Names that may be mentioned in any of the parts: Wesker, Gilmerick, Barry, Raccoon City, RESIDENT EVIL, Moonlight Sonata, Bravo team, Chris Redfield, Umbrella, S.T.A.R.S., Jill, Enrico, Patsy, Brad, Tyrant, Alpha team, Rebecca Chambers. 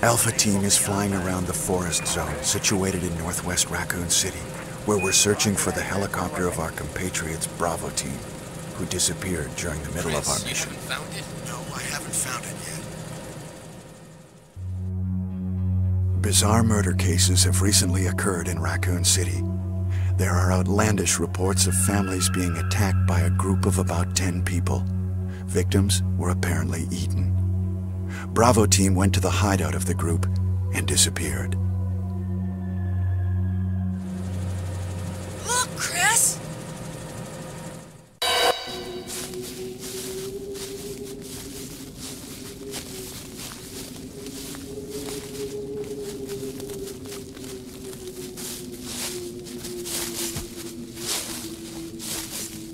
Alpha team is flying around the forest zone situated in northwest Raccoon City, where we're searching for the helicopter of our compatriots Bravo team, who disappeared during the middle of our mission. You haven't found it? No, I haven't found it yet. Bizarre murder cases have recently occurred in Raccoon City. There are outlandish reports of families being attacked by a group of about 10 people. Victims were apparently eaten. Bravo team went to the hideout of the group and disappeared. Look, Chris!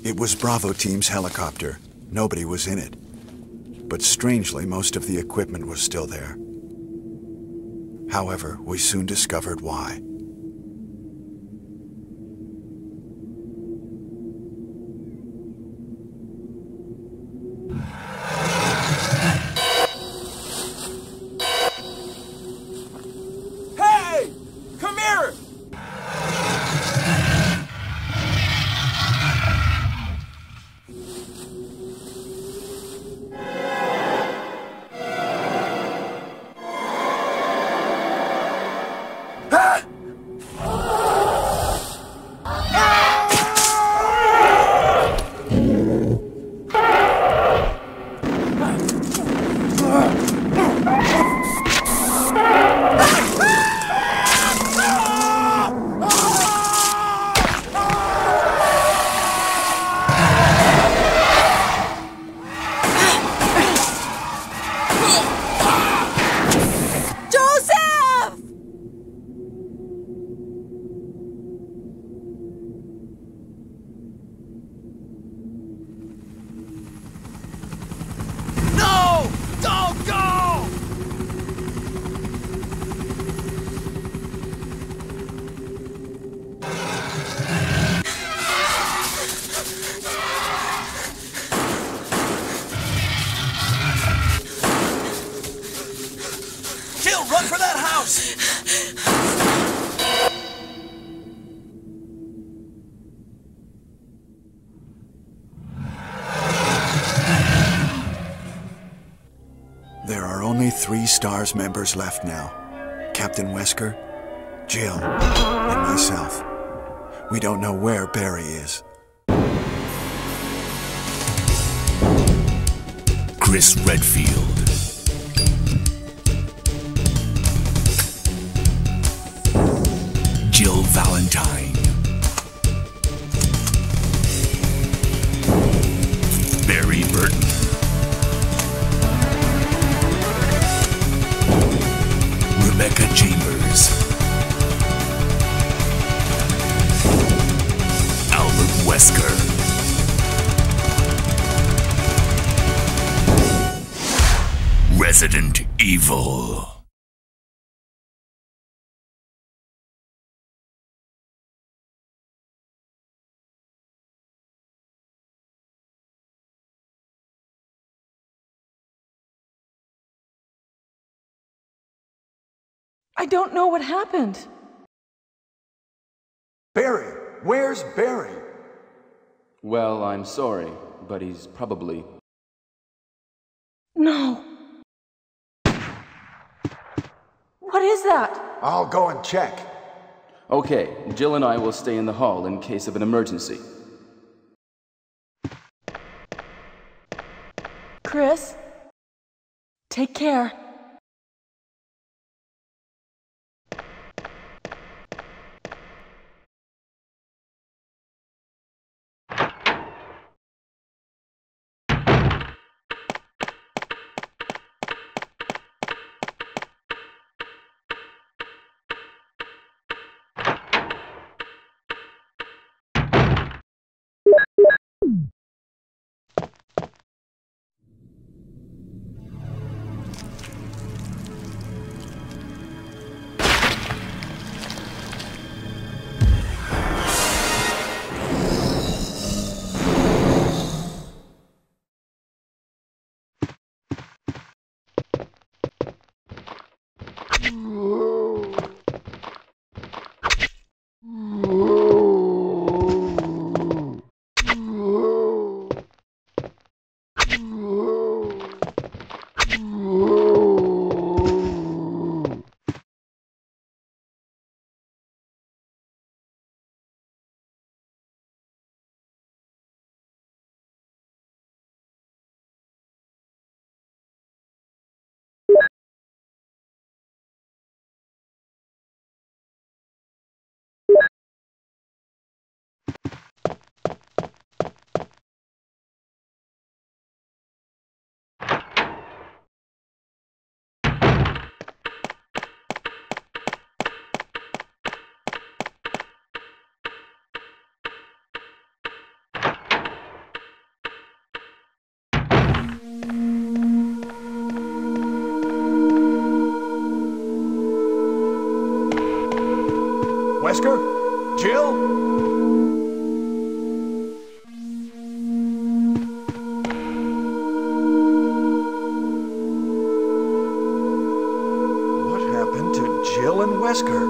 It was Bravo team's helicopter. Nobody was in it. But strangely, most of the equipment was still there. However, we soon discovered why. S.T.A.R.S. members left now. Captain Wesker, Jill, and myself. We don't know where Barry is. Chris Redfield. Jill Valentine. Barry Burton. Rebecca Chambers, Albert Wesker, Resident Evil. I don't know what happened. Barry! Where's Barry? Well, I'm sorry, but he's probably... No. What is that? I'll go and check. Okay, Jill and I will stay in the hall in case of an emergency. Chris, take care. Wesker? Jill? What happened to Jill and Wesker?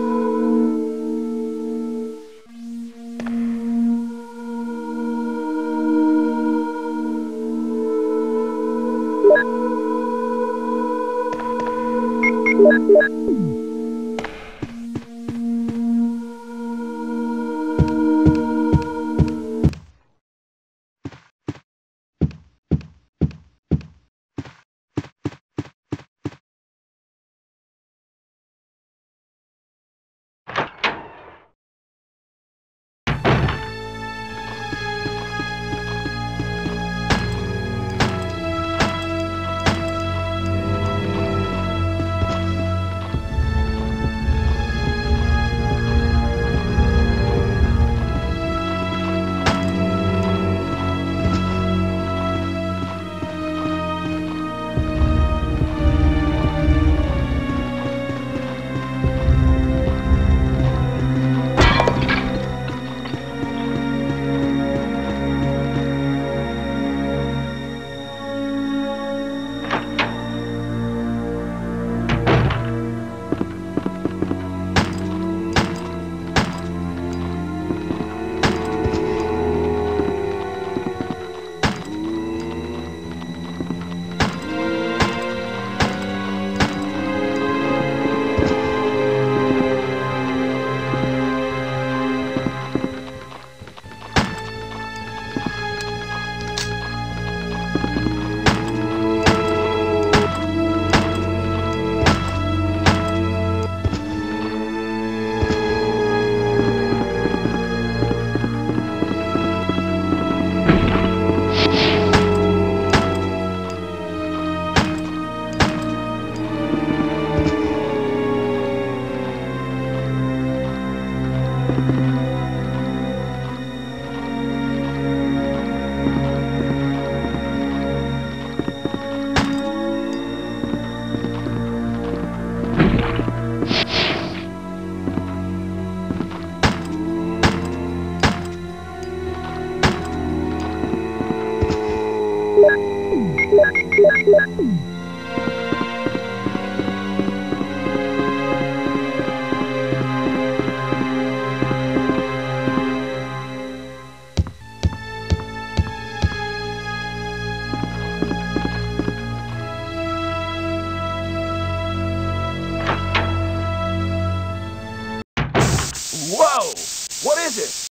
is it?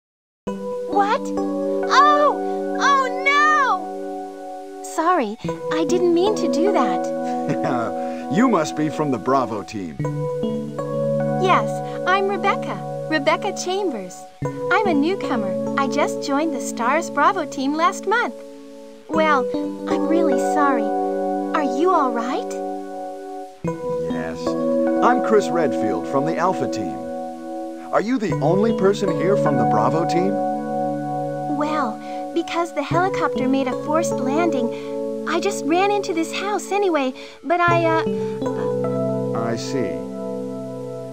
What? Oh no! Sorry, I didn't mean to do that. You must be from the Bravo team. Yes, I'm Rebecca Chambers. I'm a newcomer. I just joined the S.T.A.R.S. Bravo team last month. Well, I'm really sorry. Are you all right? Yes. I'm Chris Redfield from the Alpha team. Are you the only person here from the Bravo team? Well, because the helicopter made a forced landing, I just ran into this house anyway, but I see.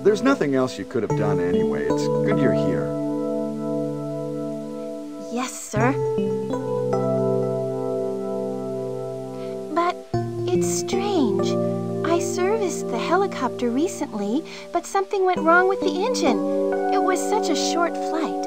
There's nothing else you could have done anyway. It's good you're here. Yes, sir. But it's strange. I serviced the helicopter recently, but something went wrong with the engine. It was such a short flight.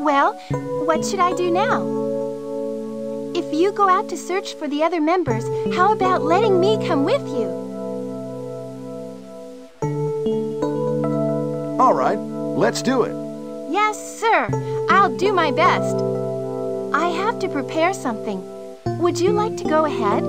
Well, what should I do now? If you go out to search for the other members, how about letting me come with you? All right, let's do it. Yes, sir. I'll do my best. I have to prepare something. Would you like to go ahead?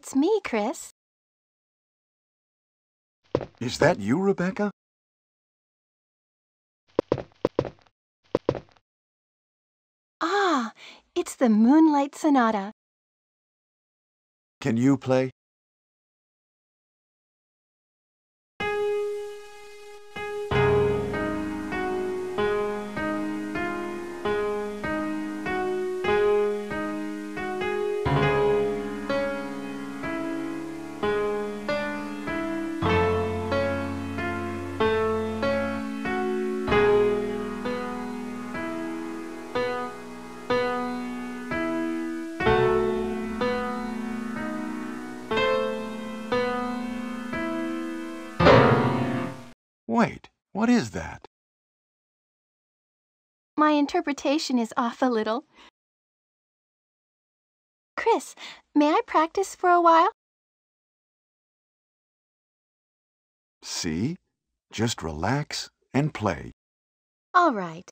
It's me, Chris. Is that you, Rebecca? Ah, it's the Moonlight Sonata. Can you play? Wait, what is that? My interpretation is off a little. Chris, may I practice for a while? See? Just relax and play. All right.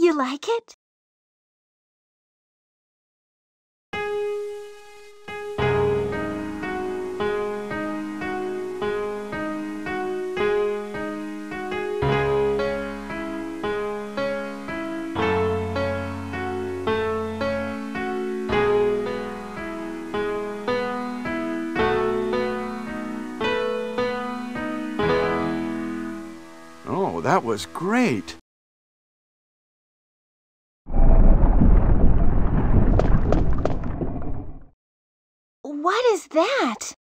You like it? Oh, that was great. What is that?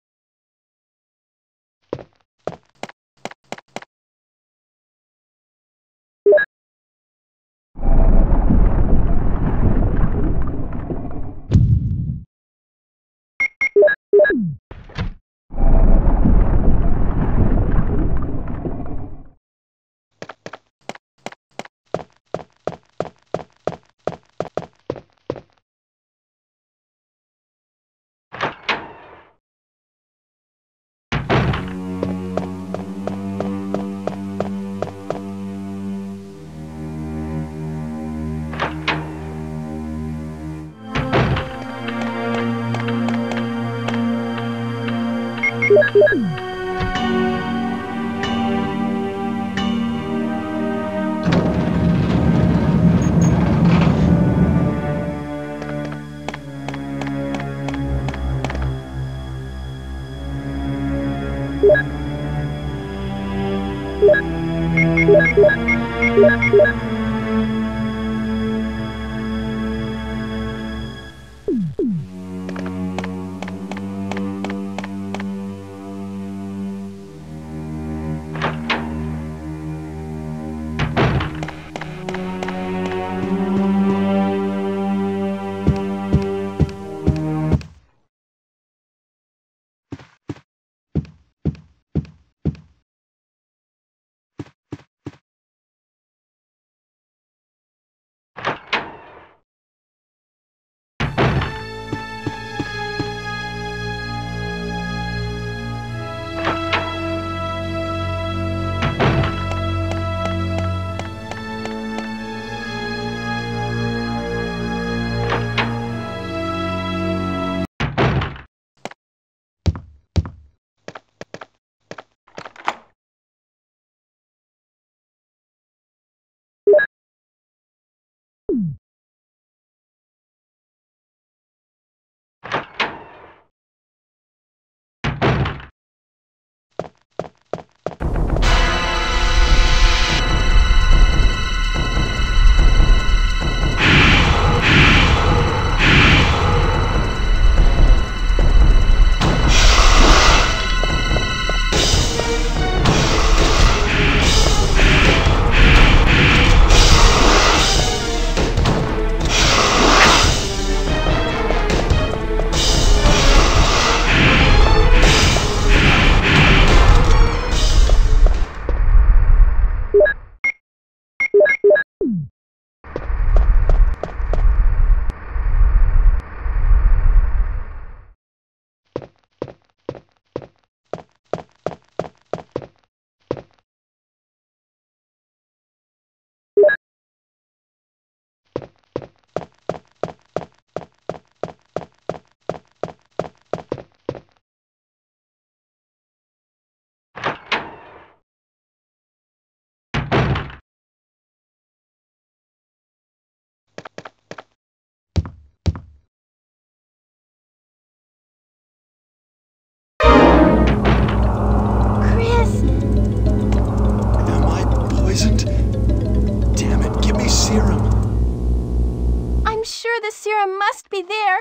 The serum must be there.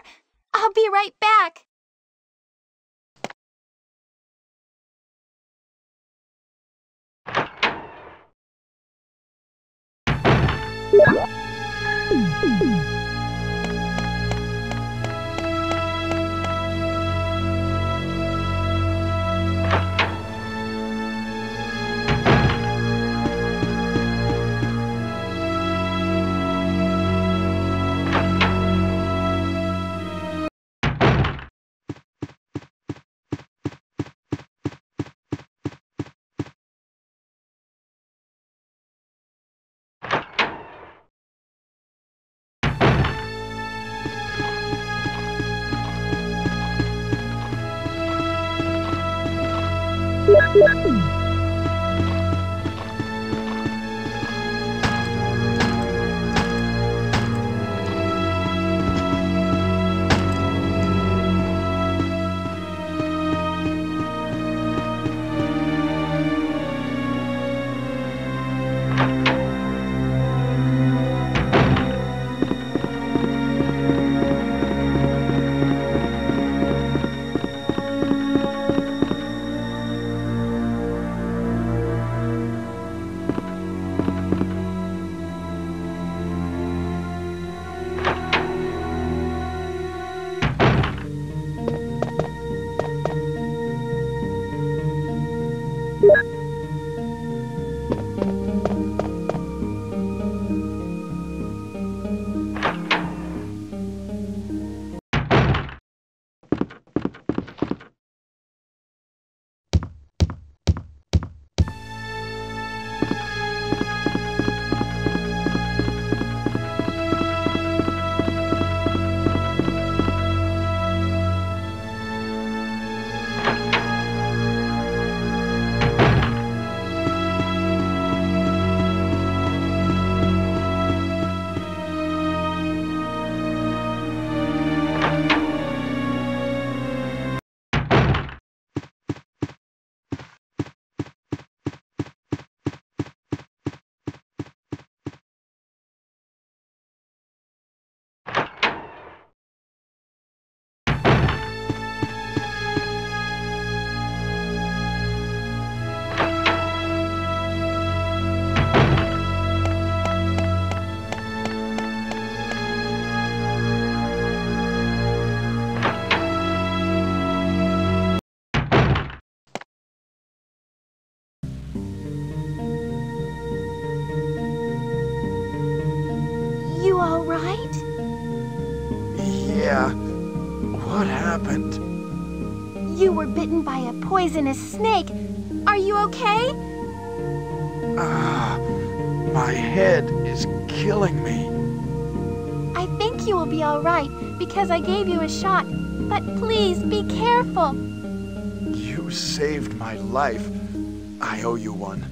I'll be right back. Poisonous snake. Are you okay? My head is killing me. I think you will be all right because I gave you a shot, but please be careful. You saved my life. I owe you one.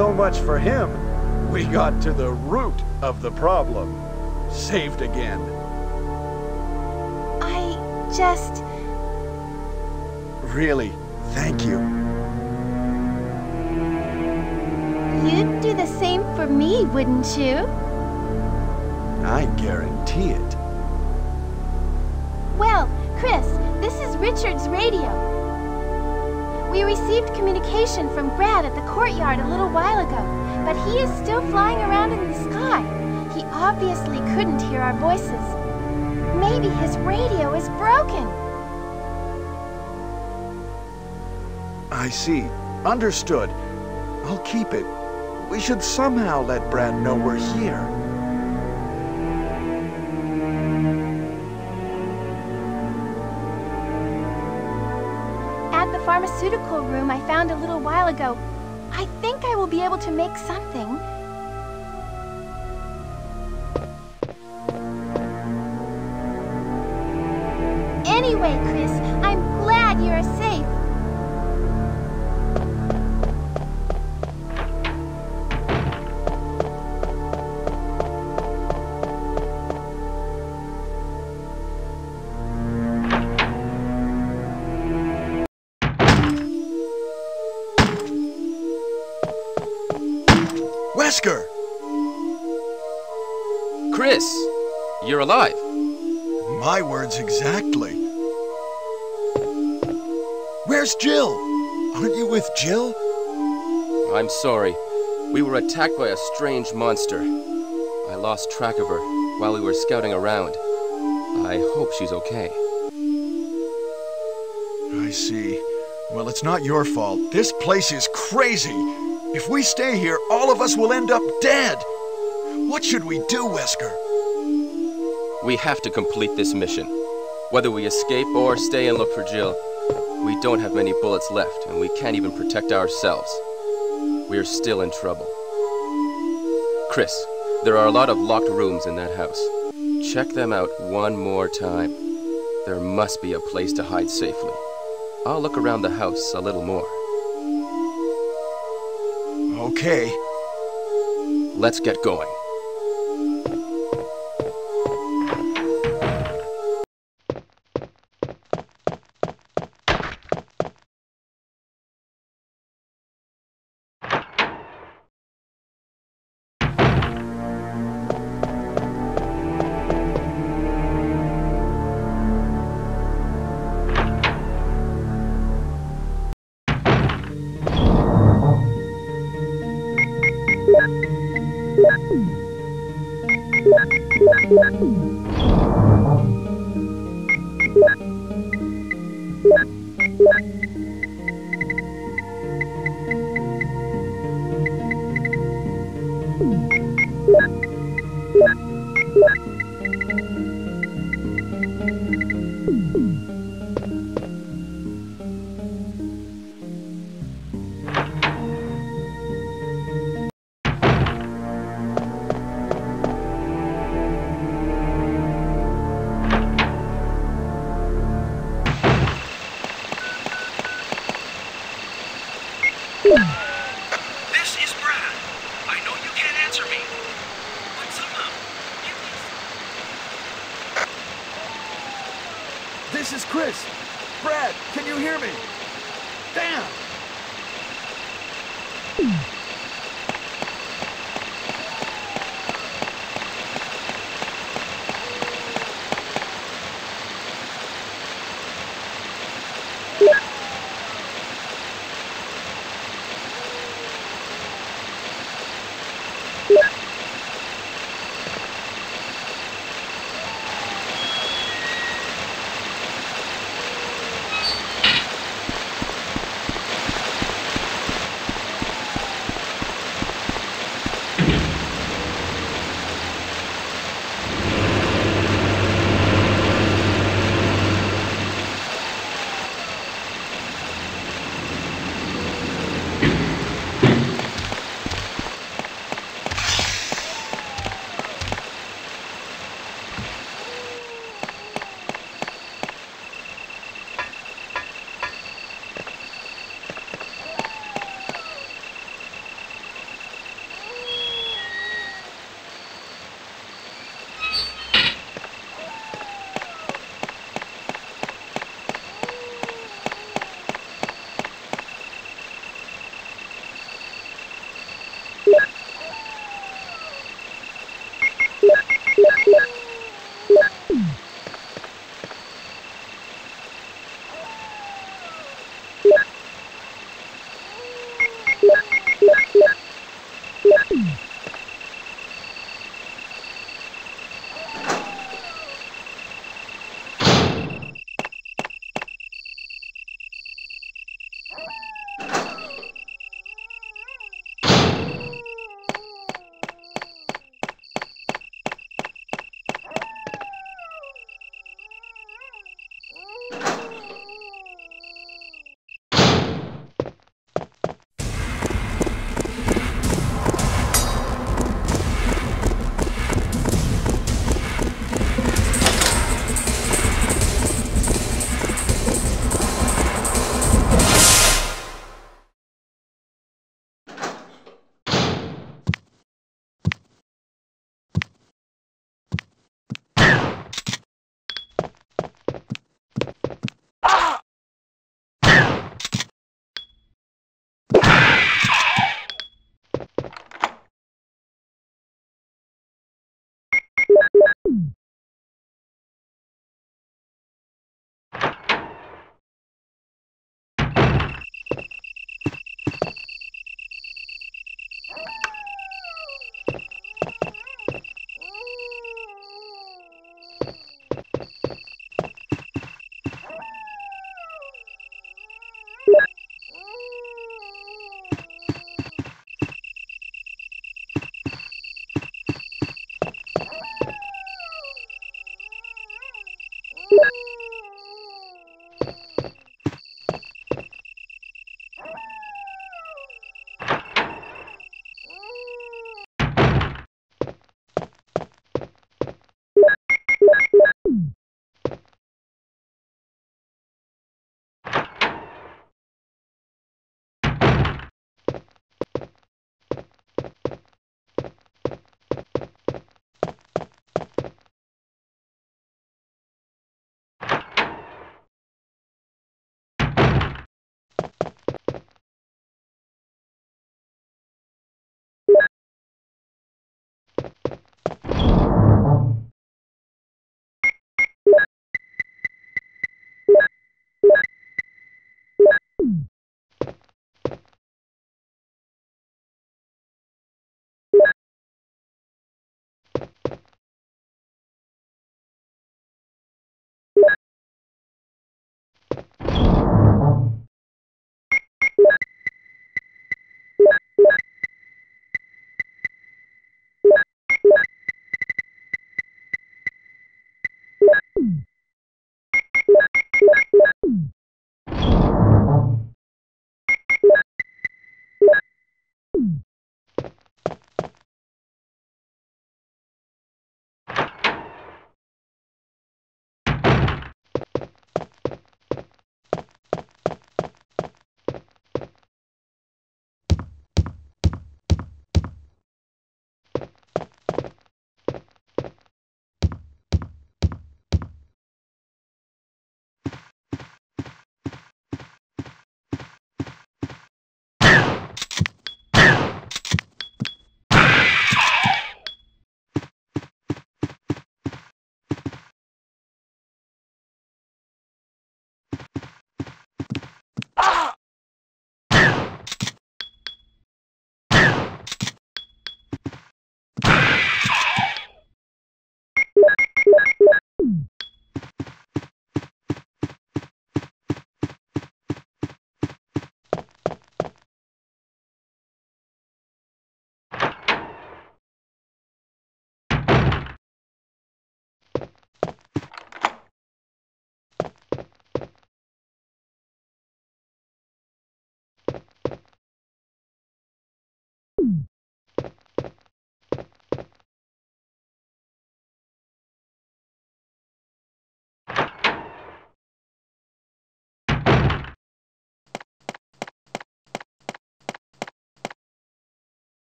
So much for him. We got to the root of the problem. Saved again. I just... Really, thank you. You'd do the same for me, wouldn't you? I guarantee it. Well, Chris, this is Richard's radio. We received communication from Brad at the courtyard a little while ago, but he is still flying around in the sky. He obviously couldn't hear our voices. Maybe his radio is broken. I see. Understood. I'll keep it. We should somehow let Brad know we're here. Pharmaceutical room I found a little while ago. I think I will be able to make something. Anyway, Chris, I'm glad you are safe. Wesker! Chris, you're alive. My words exactly. Where's Jill? Aren't you with Jill? I'm sorry. We were attacked by a strange monster. I lost track of her while we were scouting around. I hope she's okay. I see. Well, it's not your fault. This place is crazy. If we stay here, all of us will end up dead! What should we do, Wesker? We have to complete this mission. Whether we escape or stay and look for Jill, we don't have many bullets left, and we can't even protect ourselves. We're still in trouble. Chris, there are a lot of locked rooms in that house. Check them out one more time. There must be a place to hide safely. I'll look around the house a little more. Okay. Let's get going.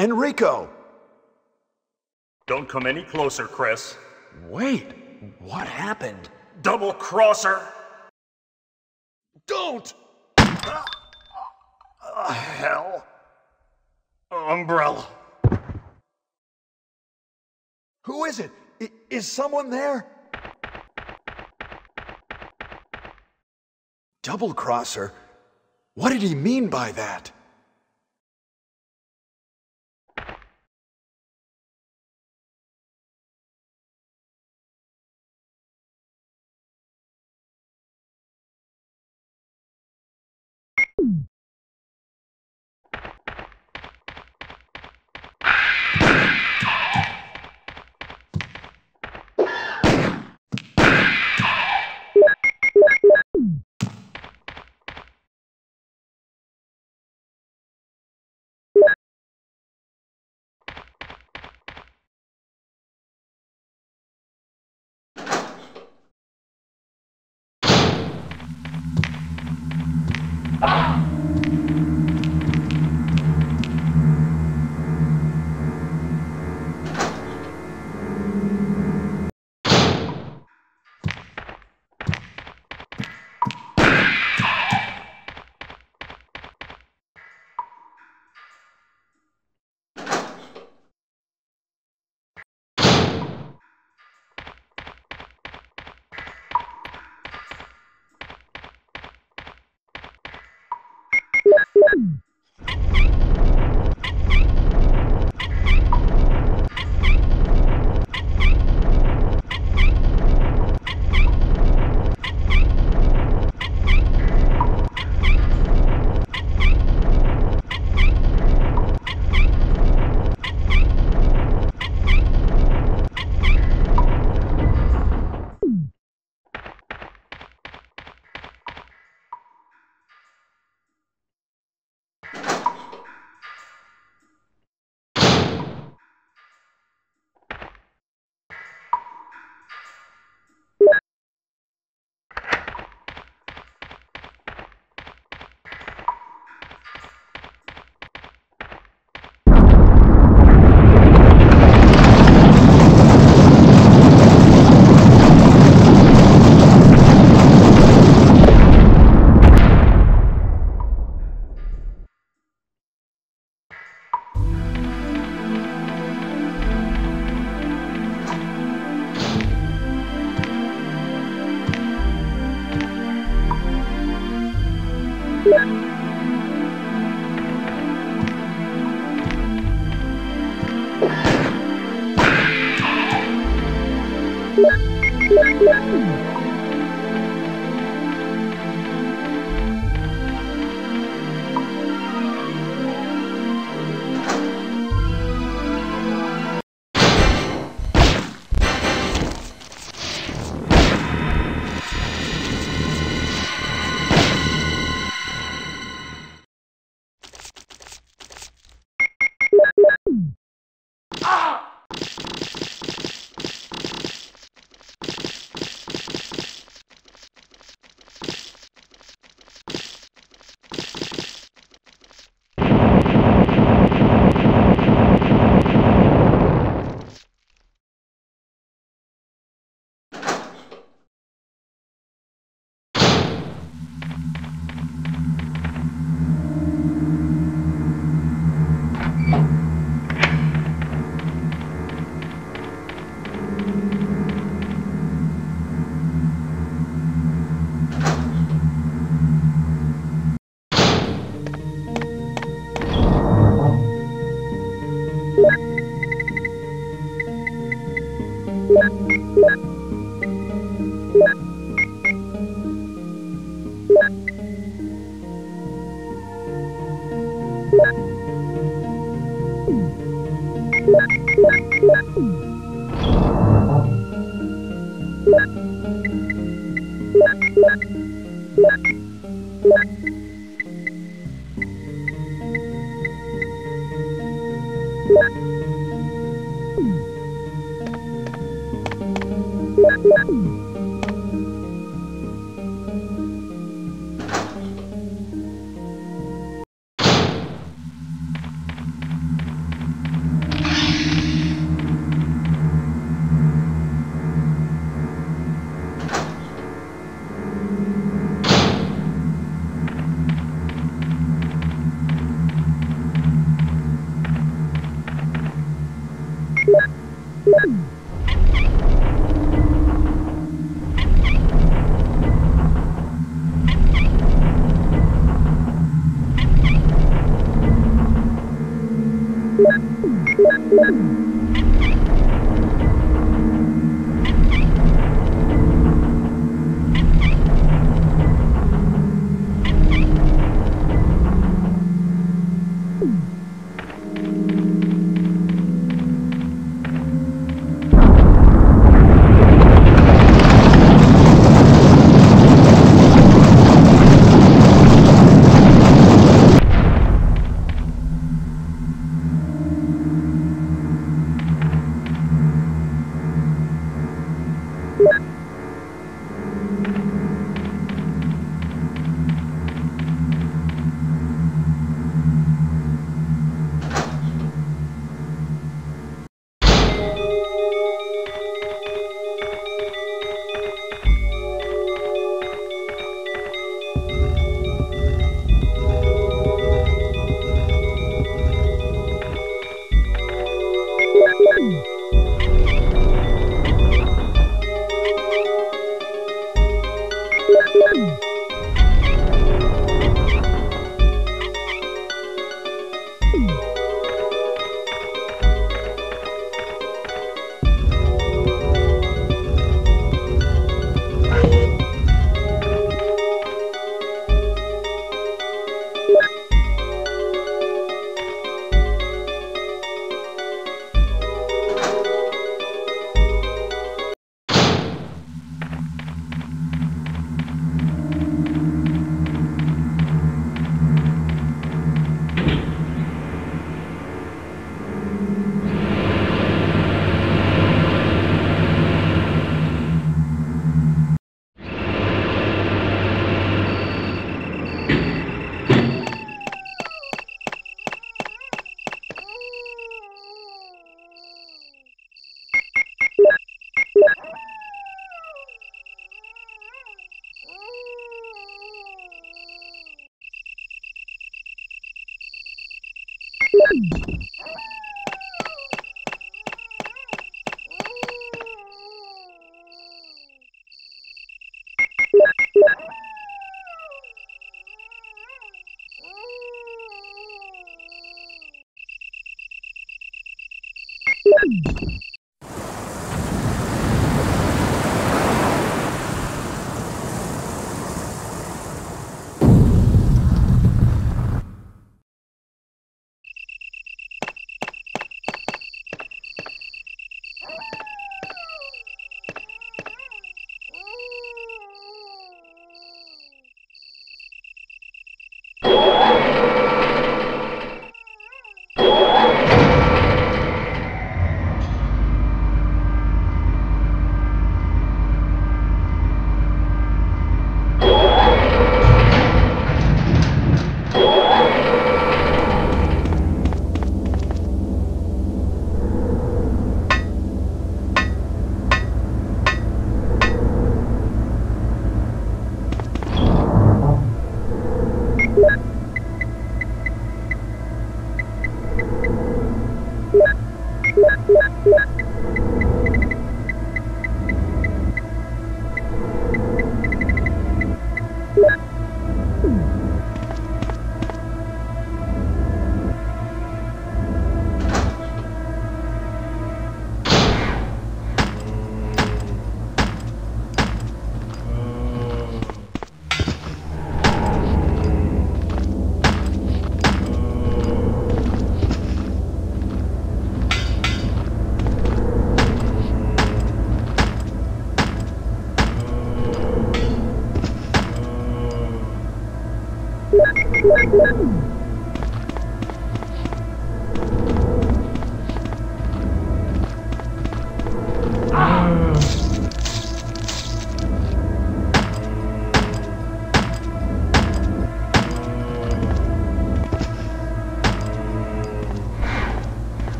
Enrico! Don't come any closer, Chris. Wait, what happened? Double crosser! Don't! Hell. Umbrella. Who is it? Is someone there? Double crosser? What did he mean by that?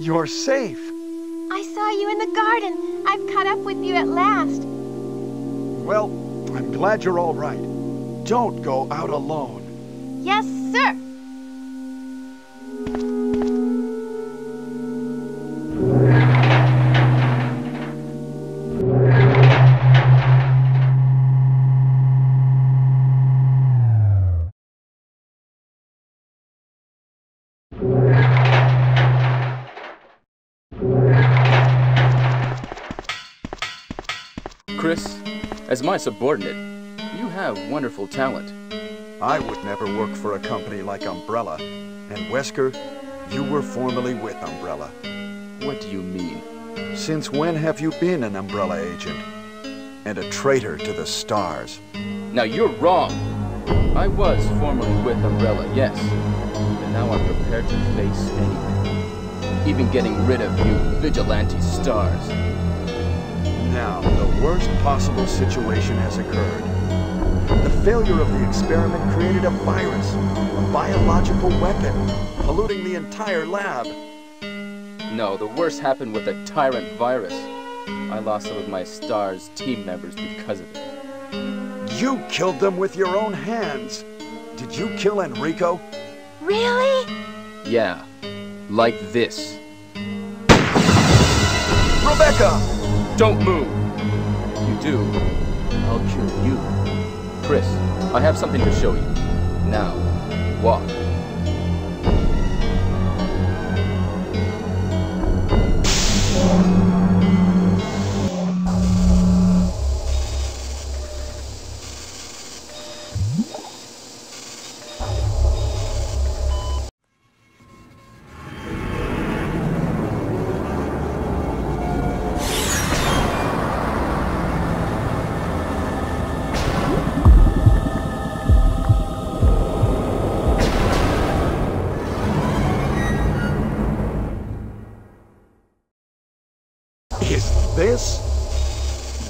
You're safe. I saw you in the garden. I've caught up with you at last. Well, I'm glad you're all right. Don't go out alone. Yes, sir. As my subordinate, you have wonderful talent. I would never work for a company like Umbrella. And Wesker, you were formerly with Umbrella. What do you mean? Since when have you been an Umbrella agent? And a traitor to the S.T.A.R.S.? Now you're wrong. I was formerly with Umbrella, yes. But now I'm prepared to face anything. even getting rid of you vigilante stars. Now, the worst possible situation has occurred. The failure of the experiment created a virus, a biological weapon, polluting the entire lab. No, the worst happened with the Tyrant virus. I lost some of my S.T.A.R.S. team members because of it. You killed them with your own hands! Did you kill Enrico? Really? Yeah. Like this. Rebecca! Don't move! If you do, I'll kill you. Chris, I have something to show you. Now, walk.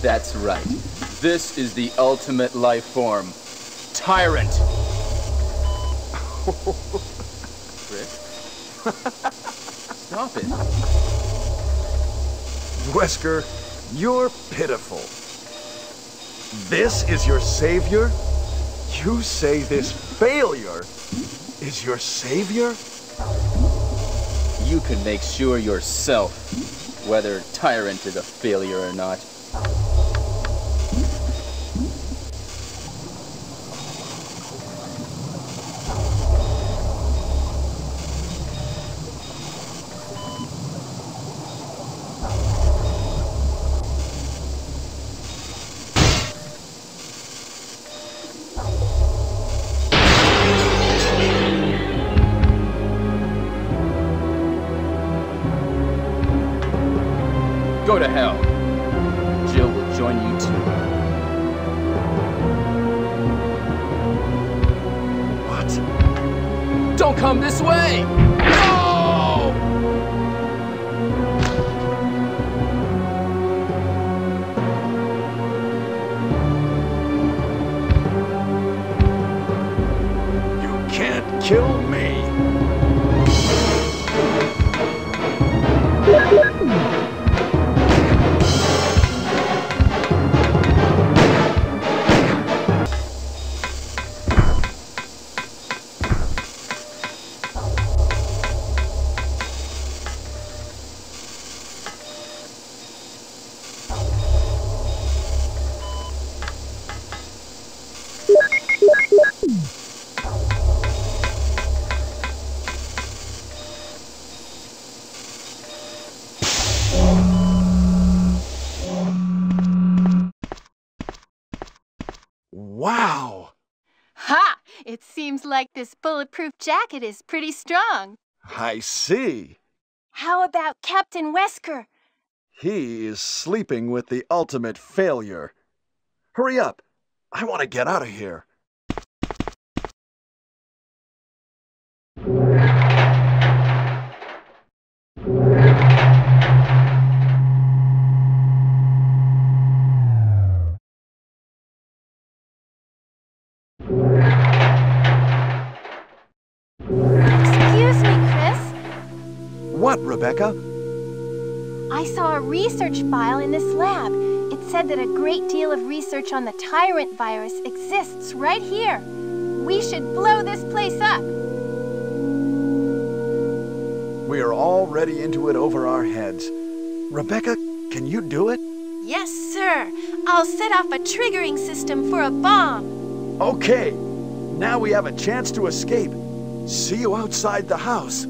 That's right. This is the ultimate life form. Tyrant! Chris? Stop it. Wesker, you're pitiful. This is your savior? You say this failure is your savior? You can make sure yourself whether Tyrant is a failure or not. Go to hell. Jill will join you too. What? Don't come this way! No! You can't kill me! Wow! Ha! It seems like this bulletproof jacket is pretty strong. I see. How about Captain Wesker? He is sleeping with the ultimate failure. Hurry up! I want to get out of here. What, Rebecca? I saw a research file in this lab. It said that a great deal of research on the Tyrant virus exists right here. We should blow this place up. We are already into it over our heads. Rebecca, can you do it? Yes, sir. I'll set off a triggering system for a bomb. Okay. Now we have a chance to escape. See you outside the house.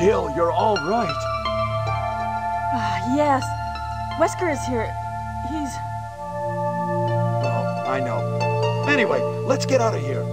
Jill, you're all right. Yes. Wesker is here. He's... Oh, I know. Anyway, let's get out of here.